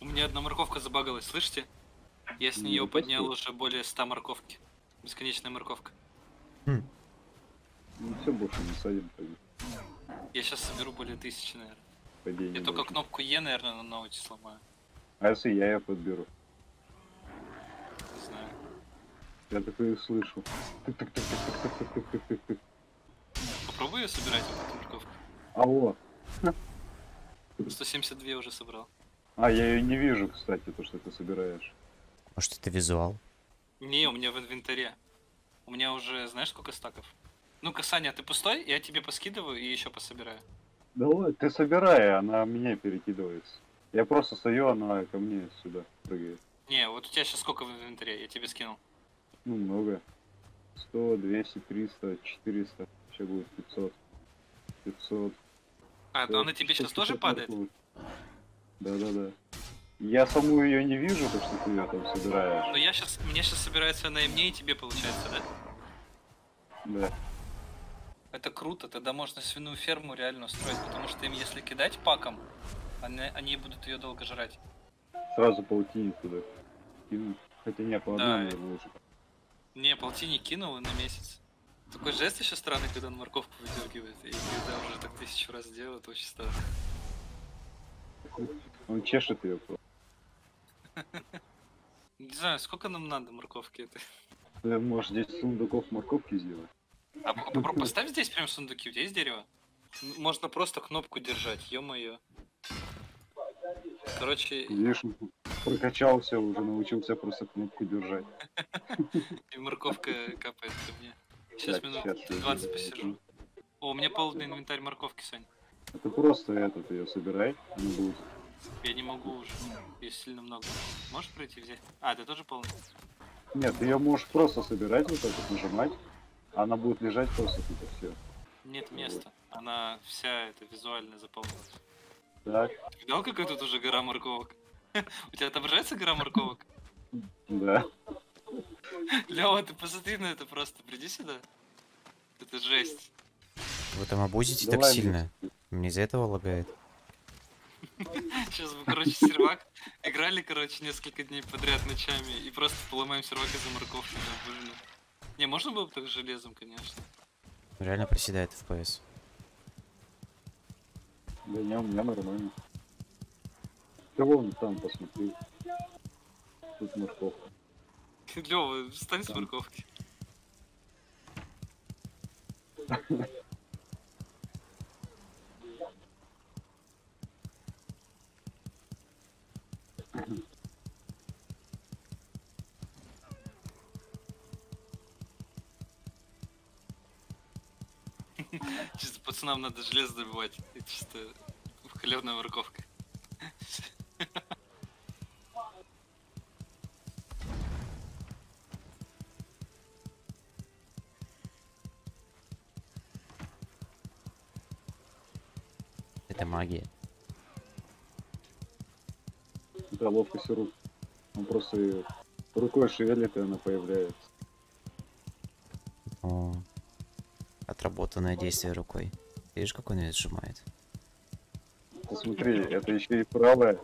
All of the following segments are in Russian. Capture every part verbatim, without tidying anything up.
У меня одна морковка забагалась, слышите? Я с нее поднял уже более ста морковки. Бесконечная морковка. Хм. Ну все, больше не садим. Пойдем. Я сейчас соберу более тысячи, наверное. Падение я только очень. Кнопку Е, наверное, на ноуте сломаю. А если я ее подберу? Не знаю. Я такое слышу. Попробую ее собирать, вот эту морковку. Алло. сто семьдесят два уже собрал. А, я ее не вижу, кстати, то, что ты собираешь. Может, это визуал? Не, у меня в инвентаре. У меня уже, знаешь, сколько стаков? Ну-ка, Саня, ты пустой? Я тебе поскидываю и еще пособираю. Да ладно, ты собирай, она меня перекидывается. Я просто стою, она ко мне сюда прыгает. Не, вот у тебя сейчас сколько в инвентаре? Я тебе скинул. Ну, много. сто, двести, триста, четыреста. Сейчас будет пятьсот. пятьсот. А, да, она тебе сейчас тоже падает? Да-да-да. Я саму ее не вижу, потому что ты ее там собираешь. Ну я сейчас, мне сейчас собирается она и мне, и тебе получается, да? Да. Это круто, тогда можно свиную ферму реально устроить, потому что им если кидать паком, они, они будут ее долго жрать. Сразу паутинник туда кинуть. Хотя не, по одному да. лучше. Не, паутинник кинул на месяц. Такой жест еще странный, когда он морковку выдергивает, и когда уже так тысячу раз делает, очень странно. Он чешет ее просто. Не знаю, сколько нам надо морковки этой. Ты можешь здесь сундуков морковки сделать. А попробуй поставь здесь прям сундуки, у тебя есть дерево? Можно просто кнопку держать, ё-моё. Короче... Видишь, прокачался уже, научился просто кнопку держать. И морковка капает ко мне. Сейчас минут двадцать посижу. О, у меня полный инвентарь морковки, Сань. Это просто этот, ее собирай, она будет. Я не могу уже, ее сильно много. Можешь пройти взять? А, ты тоже полный? Нет, ты ее можешь просто собирать, вот так вот нажимать. Она будет лежать просто тут и все. Нет места, она вся это визуально заполнилась. Так. Ты видал, какая тут уже гора морковок? У тебя отображается гора морковок? Да. Лёва, ты посмотри на это просто, приди сюда. Это жесть. Вы там обузите так сильно? Мне из-за этого лагает. Сейчас мы, короче, сервак играли, короче, несколько дней подряд ночами и просто поломаем сервак из-за морковки. Не, можно было бы так железом, конечно. Реально проседает эф пи эс. Да не, у меня нормально. Да вон там посмотри. Тут морковка. Лёва, встань с морковки. Чисто пацанам надо железо добивать. Это чисто хлебная морковка. Это магия. Да, ловко сируп. Он просто ее рукой шевелит, и она появляется. О. Отработанное действие рукой. Видишь, как он ее сжимает? Посмотри, это еще и правая.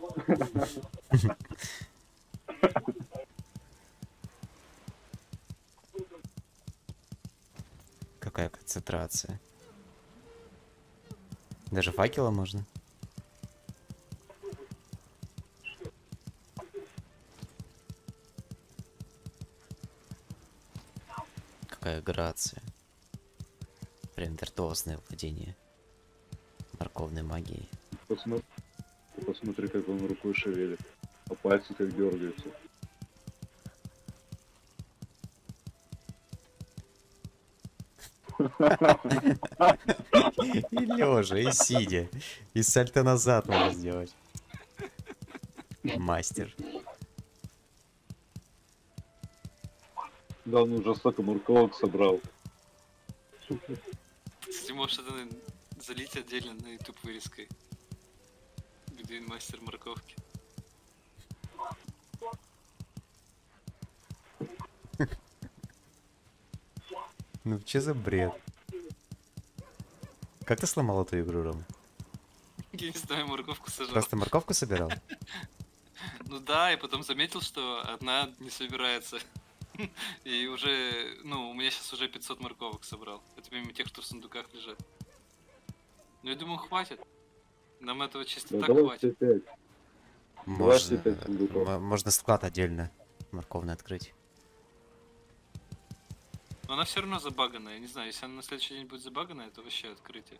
Какая концентрация. Даже факела можно. Какая грация. Прям виртуозное владение морковной магией. Посмотри, посмотри, как он рукой шевелит, а пальцы как дергаются. И лежа, и сидя, и сальто назад надо сделать. Мастер. Да, он уже столько морковок собрал. Кстати, можешь это залить отдельно на YouTube вырезкой. Бедуин мастер морковки. Ну че за бред? Как ты сломал эту игру, Ром? Я не знаю, морковку сажал. Просто морковку собирал? Ну да, и потом заметил, что одна не собирается. И уже, ну, у меня сейчас уже пятьсот морковок собрал. Это мимо тех, что в сундуках лежат. Ну, я думаю, хватит. Нам этого чисто так хватит. Можно, можно склад отдельно морковный открыть. Но она все равно забаганная. Я не знаю, если она на следующий день будет забаганная, это вообще открытие.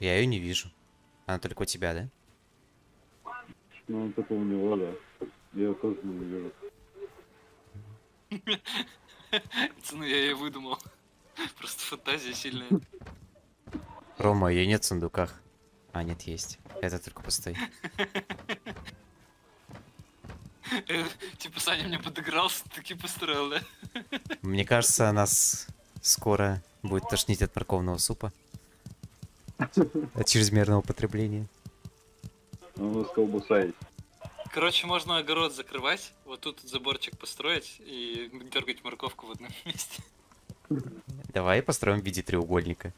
Я ее не вижу. Она только у тебя, да? Ну, он только у него, да. Я тоже не вижу. Цену я ей выдумал. Просто фантазия сильная. Рома, ее нет в сундуках. А, нет, есть. Это только пустой. Типа Саня мне подыгрался, таки построил, да? Мне кажется, нас скоро будет тошнить от морковного супа. От чрезмерного потребления. Ну, с колбасой. Короче, можно огород закрывать, вот тут заборчик построить и дергать морковку в одном месте. Давай построим в виде треугольника.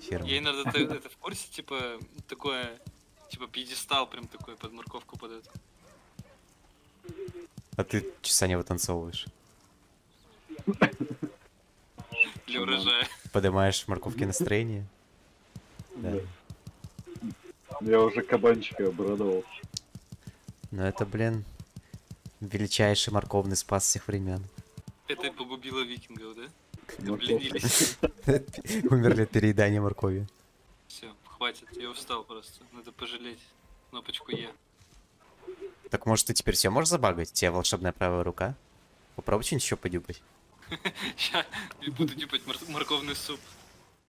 Ферма. Ей надо, ты это в курсе, типа, такое, типа пьедестал прям такой под морковку подает. А ты часа не вытанцовываешь. Для урожая. Поднимаешь морковки настроение. Да. Я уже кабанчика обрадовал. Но это, блин, величайший морковный спас всех времен. Это погубило викингов, да? Обленились. Умерли от переедания моркови. Все, хватит, я устал просто. Надо пожалеть кнопочку Е. Так может ты теперь все можешь забагать? У тебя волшебная правая рука. Попробуй что-нибудь еще подюбать. Сейчас буду дюпать морковный суп.